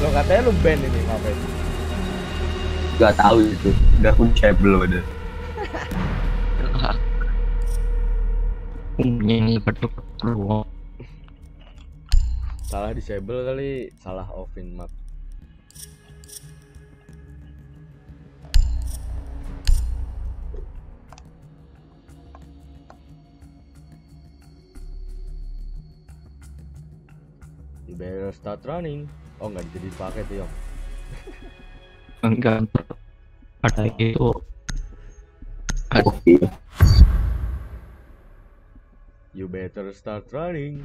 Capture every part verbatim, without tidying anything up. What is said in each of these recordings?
Lo katanya lu band ini, ngapain? Gak tahu itu. Udah kunci belum ada. Ini betul keluar. Salah disable kali, salah offin map. You better start running. Oh nggak jadi pakai tuh Yong. Enggak ada itu. Oke. You better start running.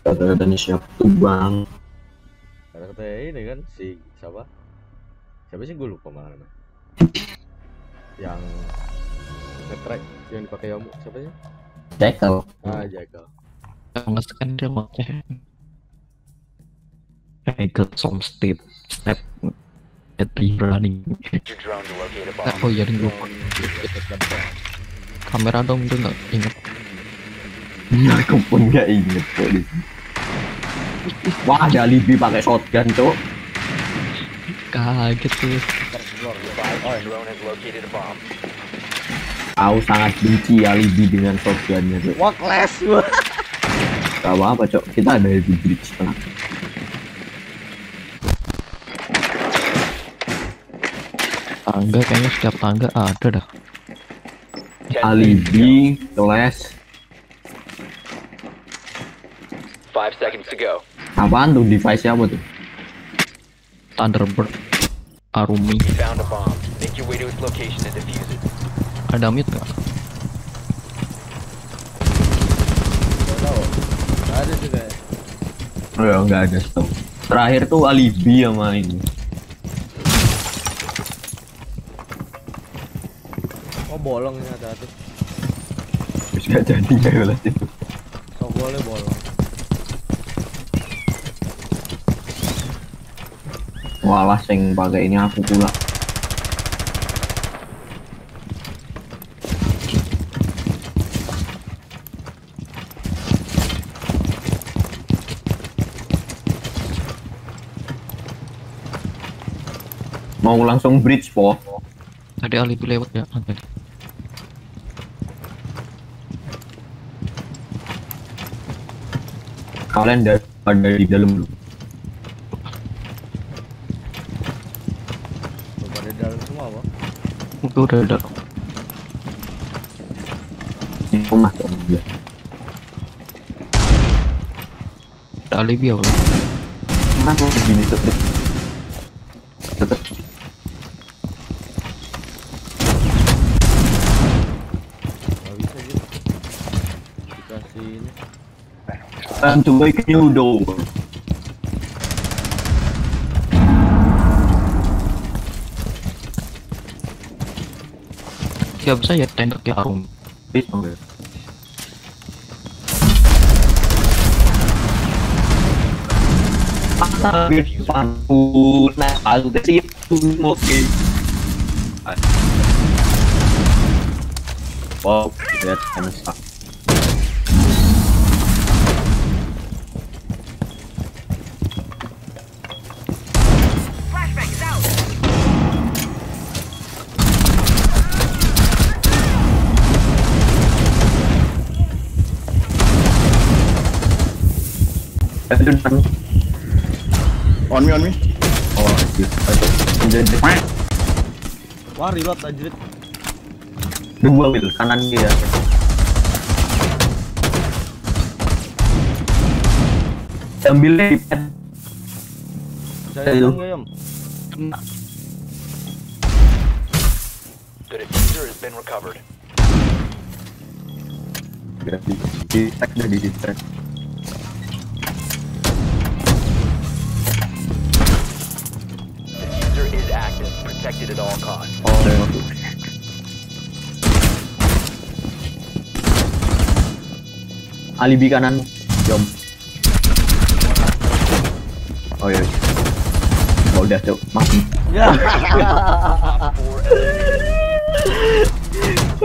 Kata-kata ini siapa tuh bang? Kata-kata ini kan si siapa? Siapa sih gue lupa mana? Yang ngetrack yang dipakai Yomu siapa sih? Jackal. Ah Jackal. Nggak sekarang dia mau Jackal some step step at the running. Oh ya gue kamera dong tuh nggak inget. Aku pun nggak inget tadi. Wah ada Libi pakai shotgun tuh. Kaget tuh. Aku sangat benci ya Libi dengan shotgunnya tuh. Wah clash gua. Gak apa-apa cok, kita ada di bridge tengah. Tangga kayaknya setiap tangga ada dah. Alibi, kelas. Five seconds to go. Apaan tuh device apa tuh? Thunderbird, Arumi. Ada mute nggak? Gak ada juga ya? Oh nggak ada stop. Terakhir tuh Alibi sama ini. Bolong ini hati-hati. Terus gak jadi gak boleh itu. Gak boleh bolong. Walah sing pakai ini aku pula. Mau langsung bridge po. Tadi Alibi lewat ya. Kalian udah ada di dalam belum? Udah ada di dalam semua apa? Itu udah ada. Ini rumah tuh dia. Ada Alibi apa? Kenapa begini tetep? Tetep. Gak bisa gitu. Dikasih ini. Time to make a new door. Siap saya tembak ke Arum. Please ambil. Pasar Pantu naik alu dari itu oke. Wow, that's kind of stuff. On me, on me. Oh, anjir. Wah, reload anjir. Dua wheel, kanan dia. Ambilnya di pad. Saya dong, Yom. Kena. The diffuser has been recovered. Di tag dari di tag. Protected at all costs. Oh, there we go. Alibi kanan, jump. Oh ya. Oh, udah tuh, mati. Ya.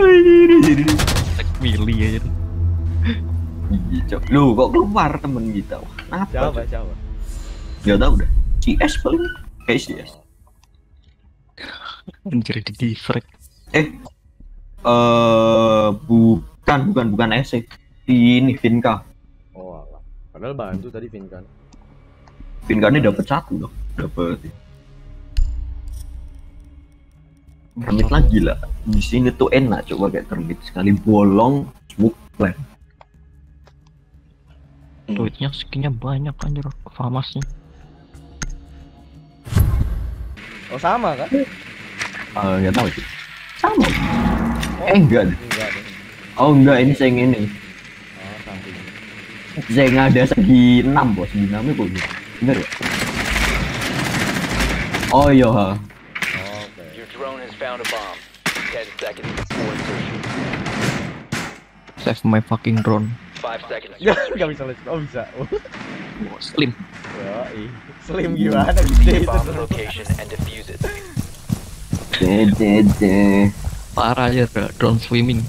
Ini Willy aja. Lu kok keluar temen kita? Kenapa? Siapa, siapa? Gak tau udah. C S paling. Kayak C S. Anjir di defrag. Eh. Uh, bukan, bukan, bukan S C. Ini Vinka. Oh Allah. Padahal bantu tadi Vinkan. Vinkannya dapat satu dong. Dapat. Termit lagi lah. Di sini tuh enak coba kayak termit sekali bolong smoke plan. Duitnya skinnya banyak anjir famasnya. Oh sama kan? Ah uh, nggak tahu sih. Sama. Oh, eh enggak. Enggak deh. Oh enggak ini saya yang ini. Oh samping. Saya nggak ada segi enam bos, segi enamnya kok gitu. Bener ya? Oh iya. Oh, okay. Your drone has found a bomb. ten seconds before insertion. Save my fucking drone. five seconds. Gak bisa lihat. Oh bisa. Slim. Yoi. Slim gimana gede itu location and defuse it. Dede. Parah aja drone swimming.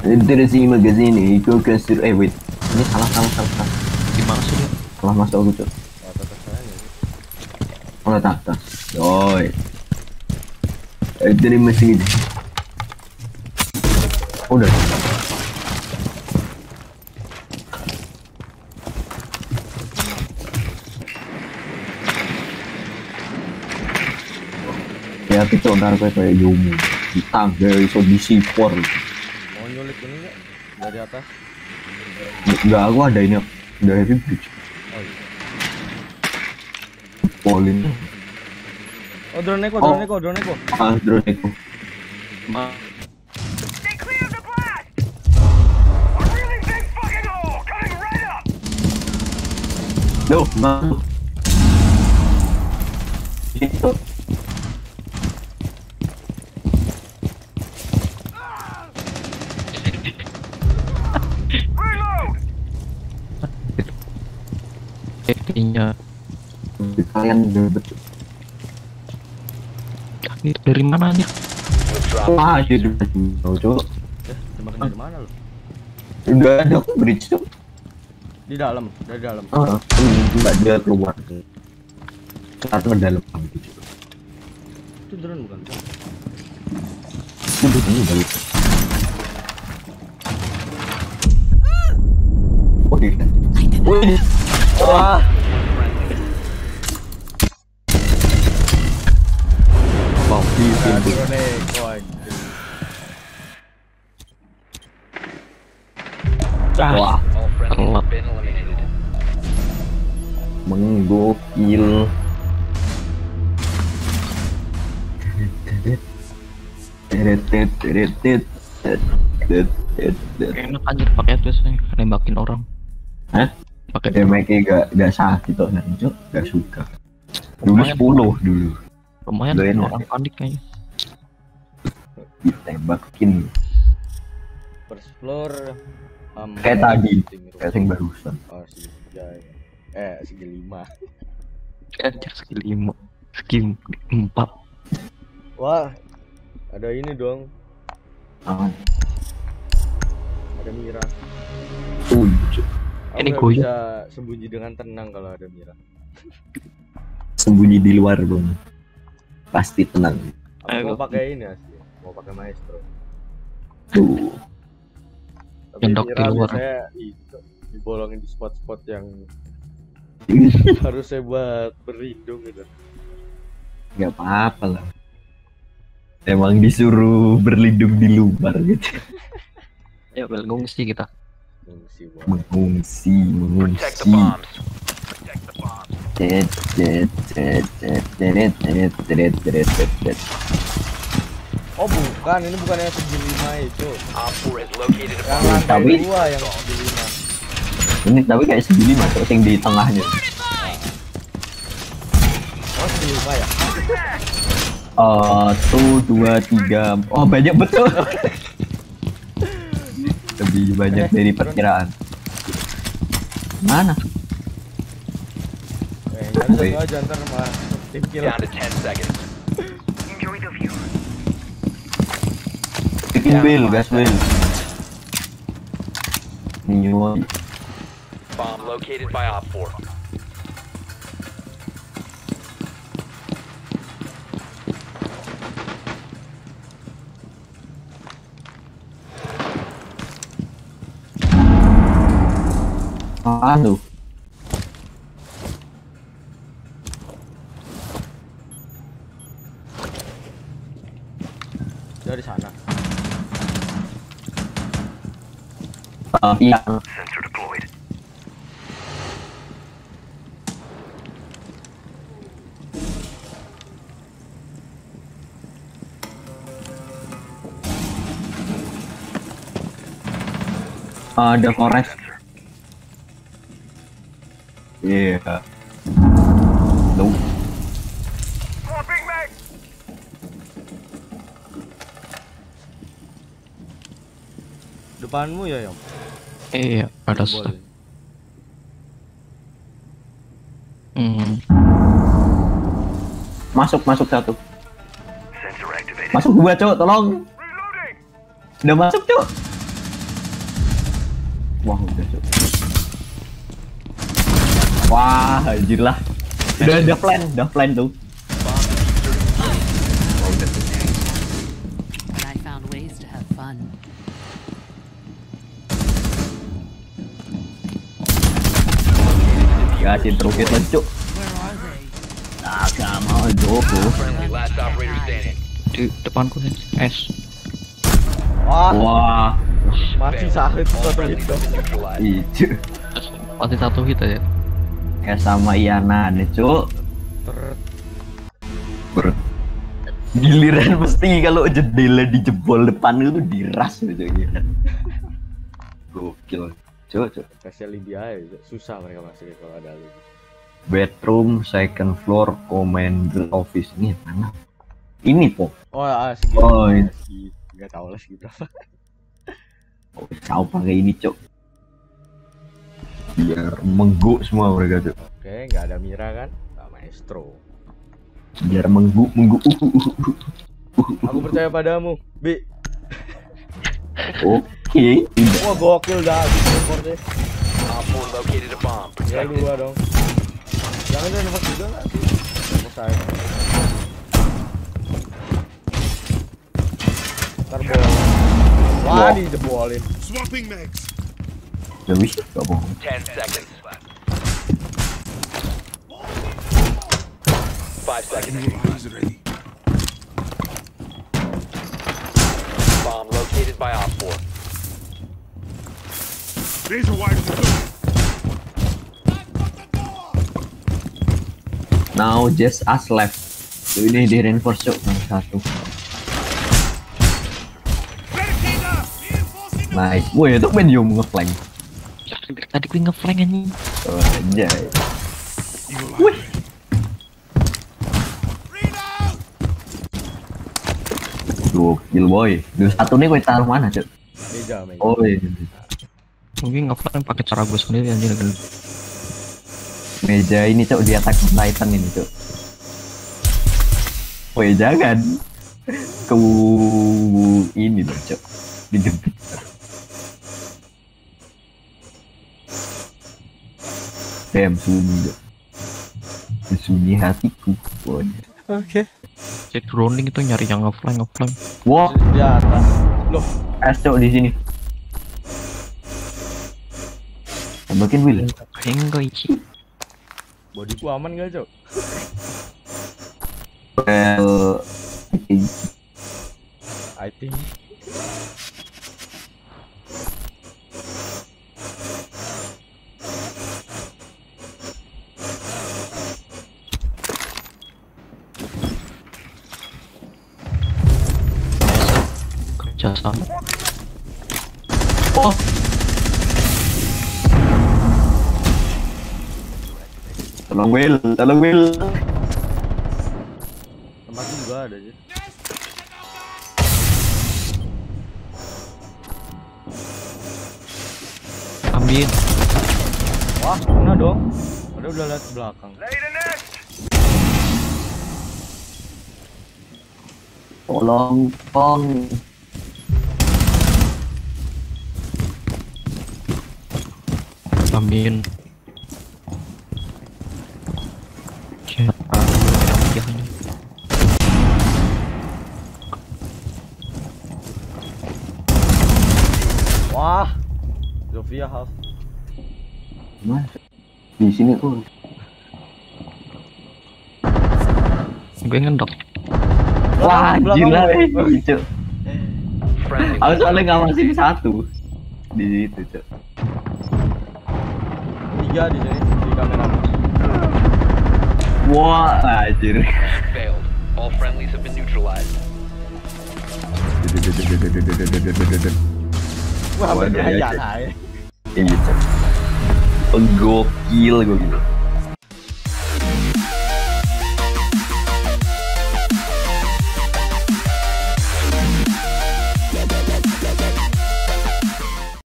Dari sini magazine ikut kasir. Eh wait. Ini salah salah salah. Gimana sih? Salah masuk aku tuh. Oh tak tak. Yoi. Dari mesin ini. Udah. Ya kita udah kayak jumbo. Kita dari kondisi four. Mau nyulik ini nggak? Dari atas? Nggak, aku ada ini. Dari bridge. Oh iya. Polin. Oh drone Eko, drone Eko, drone Eko. Ah, drone Eko. Ma. They clear the blast. A really big fucking hole coming right up. No, ma. Itu. Reload. Kayaknya kalian betul. Ini dari mana nih? Wah, jadi cowok. Tembakan dari mana lo? Udah ada bridge tuh. Di dalam, dari dalam. Ah, enggak dia keluar. Keluar ke dalam gitu. Itu drone bukan? Udah ini balik. Oh, dia. Wih. Wah. Wah, terlap. Menggokil. Enak anjir pakai itu sih, nembakin orang. Hah? Pakai D M K enggak enggak sakit toh, enggak suka. Dulu sepuluh dulu. Lumayan orang panik kayaknya. Ditembakin. First floor um, kayak tadi, kayak yang barusan. Oh, segini. Eh, segini lima. Anjir segini lima. Segini empat. Wah. Ada ini dong. Aman. Ada Mira. Oh, ini goyang. Bisa sembunyi dengan tenang kalau ada Mira. Sembunyi di luar, Bang. Pasti tenang. Aku mau pakai ini asli. Mau pakai Maestro. Tuh. Kendok di luar. Saya dibolongin di spot-spot yang harus saya buat berlindung gitu. Enggak apa-apa lah. Emang disuruh berlindung di luar gitu. Ya ngungsi kita. Ngungsi, mengungsi, mengungsi. Dead, dead, dead, dead, dead, dead, dead, dead, dead, dead. Oh bukan, ini bukan yang segini itu. Yang lantai dua yang segini. Ini tapi kayak segini mas, yang di tengahnya. Oh segini ya? Oh tuh dua tiga, oh banyak betul. Lebih banyak dari perkiraan. Mana? Oke, aja ntar mas. ten seconds. Enjoy the view. Bikin bil, gas bil. New bomb located by Op four. Apaan tuh? Dari sana. Uh, iya. Sensor deployed. Uh, the forest. Iya. Yeah. Loh. Depanmu ya, Yom? Iya, ada satu. Hmm. Masuk, masuk satu. Masuk dua, Cuk, tolong. Udah masuk, Cuk. Wah, udah, Cuk. Wah, anjir lah. Udah, udah plan, udah plan tuh. Kasih teruket lencuk. Nah, gak mau joko. Di depanku nih, S. Wah. Wah. Mati satu hit. Ijo. Mati satu hit aja. Ya sama Iana nih, Cuk. Ber. Giliran mesti kalau jendela dijebol depan itu diras gitu giliran. Gokil. Cuk, kasih dia aja, susah mereka masuk kalau ada lagi. Bedroom, second floor, commander office. Ini mana? Ini po. Oh, ah, segitu. Oh, itu. Gak tau lah segitu berapa. Oh, kau pakai ini, Cuk. Biar mengguk semua mereka, Cuk. Oke, gak ada Mira kan? Gak Maestro. Biar mengguk, mengguk. Aku percaya padamu, Bi. Oke. Wah, gokil dah. Apul located a bomb. Ya dua dong. Jangan jangan nembak juga enggak sih? Nembak saya. Entar bola. Wah, di jebolin. Swapping max. Jadi enggak bohong. ten seconds. five seconds. Bomb located by Op four. Laser wire secure. Now just us left. So ini di reinforce shot satu. Nice. Woi, itu main Yum ngeflank. Tadi gue ngeflank anjing. Oh, anjay. Wih. Gokil boy, dua satu nih gue taruh mana, Cuk? Meja, meja. Oh iya. Mungkin ngeflank pakai cara gue sendiri anjir. Meja ini, Cuk, di attack Titan ini, Cuk. Oh iya, jangan. Ke ini dong, Cuk. Digempit. Damn, sunyi. Sunyi hatiku. Oke. Okay. Jadi droning itu nyari yang ngeflank ngeflank. Wah, di atas. Loh, Astro di sini. Tambahin wheel. Enggak ici. Bodiku aman enggak, Cok? Well, I think. Jasa. Oh. Tolong Will, tolong Will. Tempat juga ada aja. Ambil. Wah, kena dong. Ada udah lihat belakang. Tolong, Pong. Amin. Wah, Sofia half. Mas, di sini tuh. Gue ngendok. Wah, gila. Aku soalnya nggak masih di satu. Di situ, Cok. Tiga di sini di kamera. Wah, anjir. Failed. All friendlies have been neutralized. Wah, bener-bener aja. Gokil, gokil.